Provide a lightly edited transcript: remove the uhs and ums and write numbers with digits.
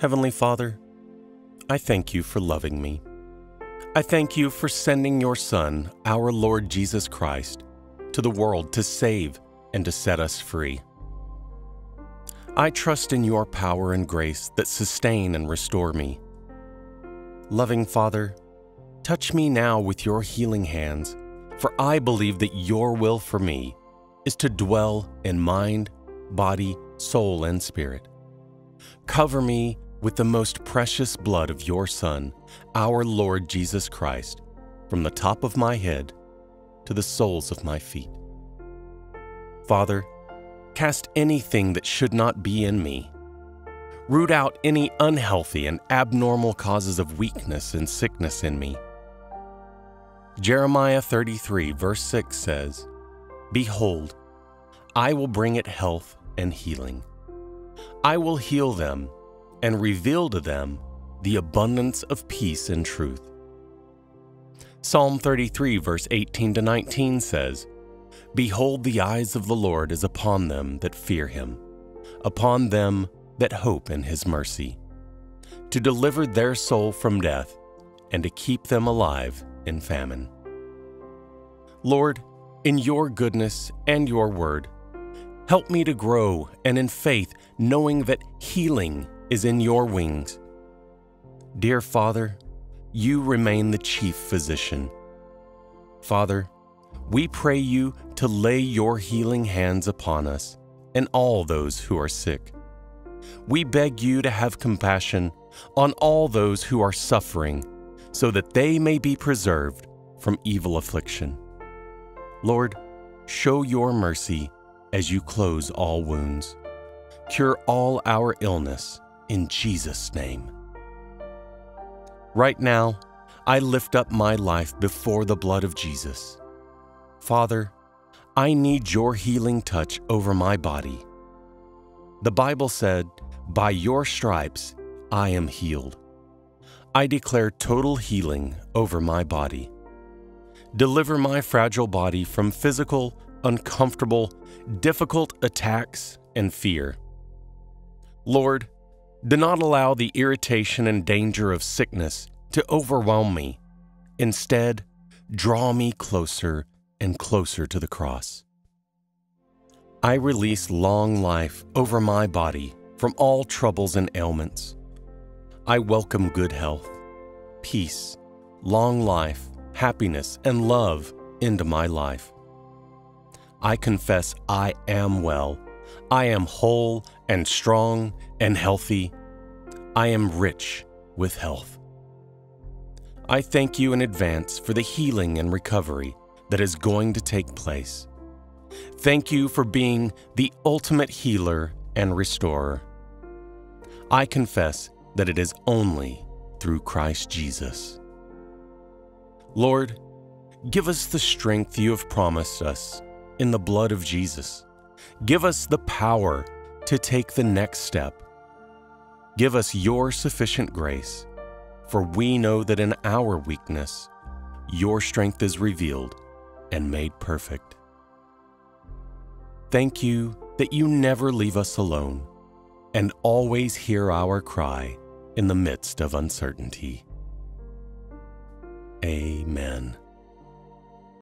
Heavenly Father, I thank you for loving me. I thank you for sending your Son, our Lord Jesus Christ, to the world to save and to set us free. I trust in your power and grace that sustain and restore me. Loving Father, touch me now with your healing hands, for I believe that your will for me is to dwell in mind, body, soul, and spirit. Cover me with the most precious blood of your Son, our Lord Jesus Christ, from the top of my head to the soles of my feet. Father, cast anything that should not be in me. Root out any unhealthy and abnormal causes of weakness and sickness in me. Jeremiah 33, verse 6 says, "Behold, I will bring it health and healing. I will heal them and reveal to them the abundance of peace and truth." Psalm 33, verse 18 to 19 says, "Behold, the eyes of the Lord is upon them that fear him, upon them that hope in his mercy, to deliver their soul from death and to keep them alive in famine." Lord, in your goodness and your word, help me to grow and in faith, knowing that healing is in your wings. Dear Father, you remain the chief physician. Father, we pray you to lay your healing hands upon us and all those who are sick. We beg you to have compassion on all those who are suffering, so that they may be preserved from evil affliction. Lord, show your mercy as you close all wounds. Cure all our illness in Jesus' name. Right now, I lift up my life before the blood of Jesus. Father, I need your healing touch over my body. The Bible said, "By your stripes I am healed." I declare total healing over my body. Deliver my fragile body from physical, uncomfortable, difficult attacks and fear. Lord, do not allow the irritation and danger of sickness to overwhelm me. Instead, draw me closer and closer to the cross. I release long life over my body from all troubles and ailments. I welcome good health, peace, long life, happiness, and love into my life. I confess I am well. I am whole and strong and healthy. I am rich with health. I thank you in advance for the healing and recovery that is going to take place. Thank you for being the ultimate healer and restorer. I confess that it is only through Christ Jesus. Lord, give us the strength you have promised us in the blood of Jesus. Give us the power to take the next step. Give us your sufficient grace, for we know that in our weakness, your strength is revealed and made perfect. Thank you that you never leave us alone and always hear our cry in the midst of uncertainty. Amen.